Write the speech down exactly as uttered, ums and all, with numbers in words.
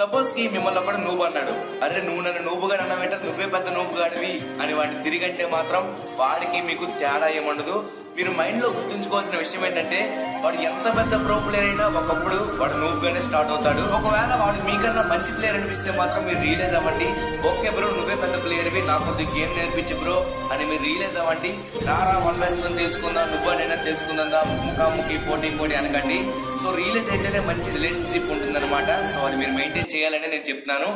Suppose కి మిమ్మల్ని ఒకడు నూబు అన్నాడు, అరే నువ్వు నన్ను నూబుగాడు అన్నావేంట, నువ్వే పెద్ద నూబుగాడివి అని వాడిని తిరిగంటే మాత్రం వాడికి మీకు తేడా ఏముండదు. మీరు మైండ్ లో గుర్తుంచుకోవాల్సిన విషయం ఏంటంటే వాడు ఎంత పెద్ద ప్రో ప్లేయర్ అయినా ఒకప్పుడు వాడు నూబుగానే స్టార్ట్ అవుతాడు. ఒకవేళ వాడు మీకన్నా మంచి ప్లేయర్ అనిపిస్తే మాత్రం మీరు రియలైజ్ అవ్వండి, ఓకే బ్రో నువ్వే పెద్ద ప్లేయర్వి, నాకు కొద్దిగా గేమ్ నేర్పించి బ్రో అని మీరు రియలైజ్ అవ్వండి. రారా వన్ వయసు తెలుసుకుందా, నువ్వనైనా తెలుసుకుందా, ముఖాముఖి పోటీ పోటీ అనకండి. సో రియలైజ్ అయితేనే మంచి రిలేషన్షిప్ ఉంటుందన్నమాట. సో అది మీరు మెయింటైన్ చేయాలని నేను చెప్తున్నాను.